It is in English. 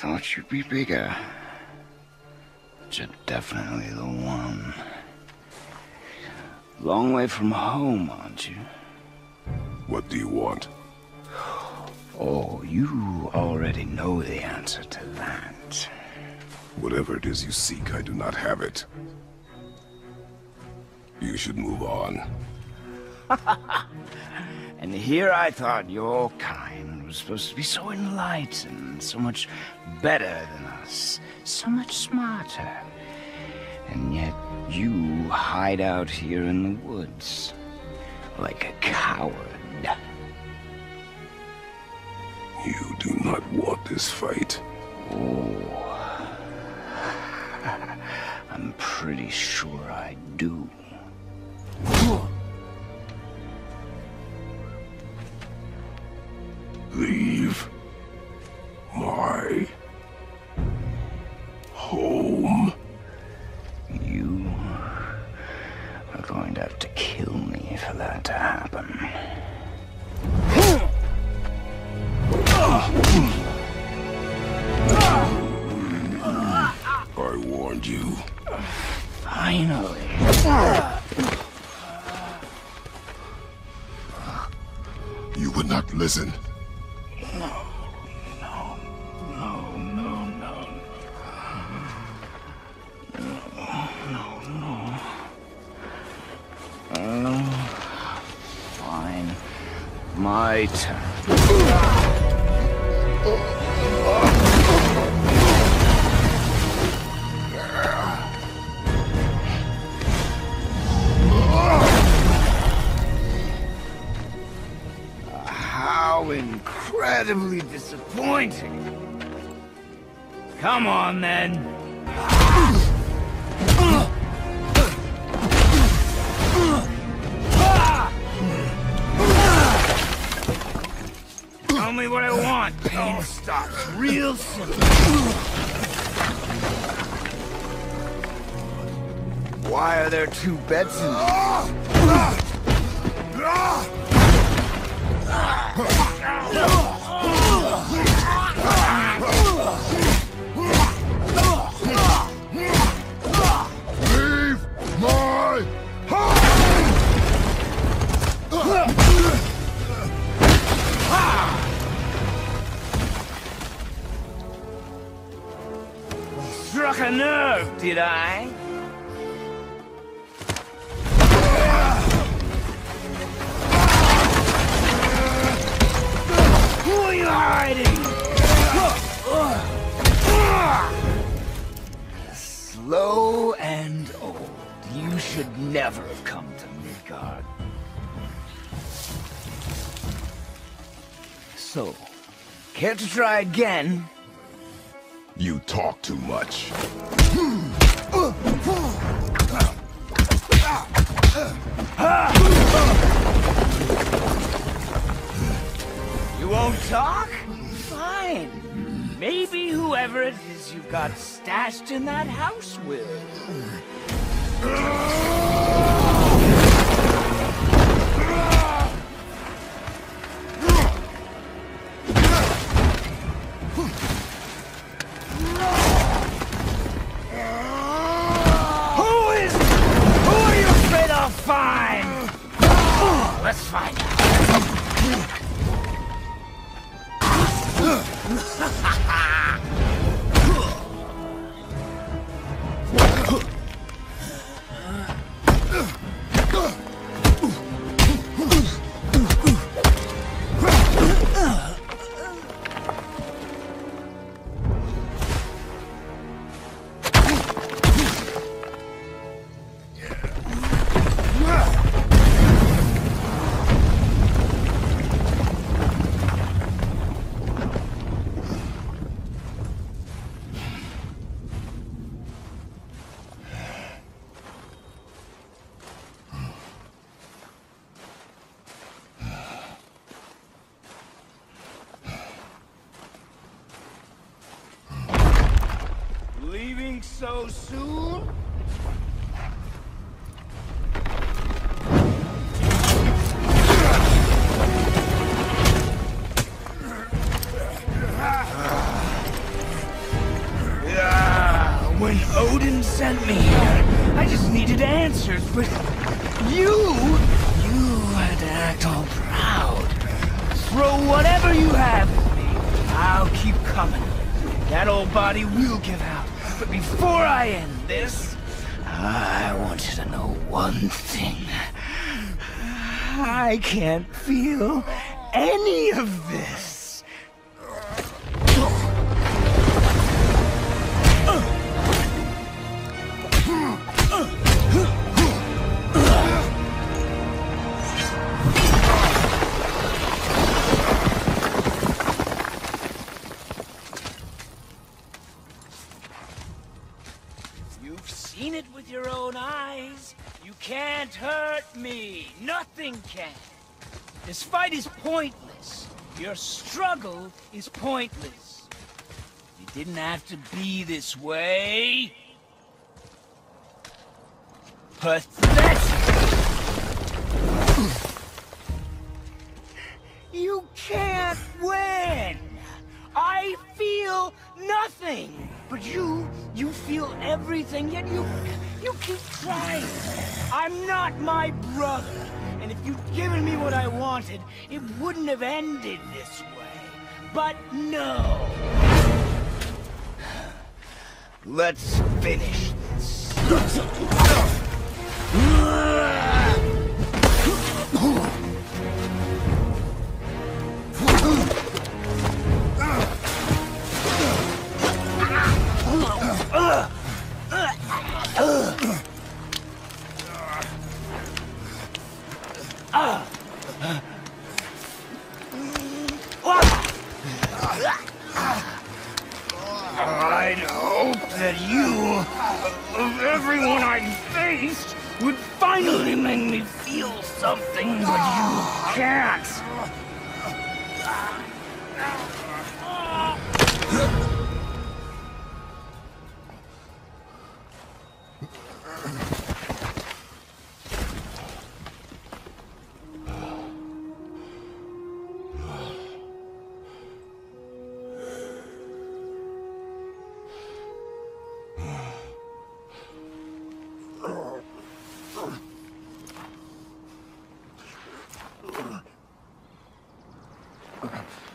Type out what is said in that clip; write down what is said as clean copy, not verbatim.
Thought you'd be bigger. But you're definitely the one. Long way from home, aren't you? What do you want? Oh, you already know the answer to that. Whatever it is you seek, I do not have it. You should move on. And here I thought your kind was supposed to be so enlightened, so much better than us, so much smarter. And yet you hide out here in the woods, like a coward. You do not want this fight. Oh, I'm pretty sure I do. Leave my home. You are going to have to kill me for that to happen. I warned you. Finally. You would not listen. My turn. How incredibly disappointing. Come on, then. Tell me what I want. Oh, stop. Real simple. Why are there two beds in here? Leave my home! Struck a nerve, did I? Who are you hiding? Slow and old. You should never have come to Midgard. So, care to try again? You talk too much. You won't talk? Fine. Maybe whoever it is you got stashed in that house will. Fine! Let's find out. So soon? coming. That old body will give out. But before I end this, I want you to know one thing. I can't feel any of this. This fight is pointless. Your struggle is pointless. You didn't have to be this way. Pathetic! You can't win. I feel nothing. But you feel everything, yet you keep trying. I'm not my brother. And if you'd given me what I wanted, it wouldn't have ended this way. But no! Let's finish this. I'd hope that you, of everyone I'd faced, would finally make me feel something, but you can't. Okay.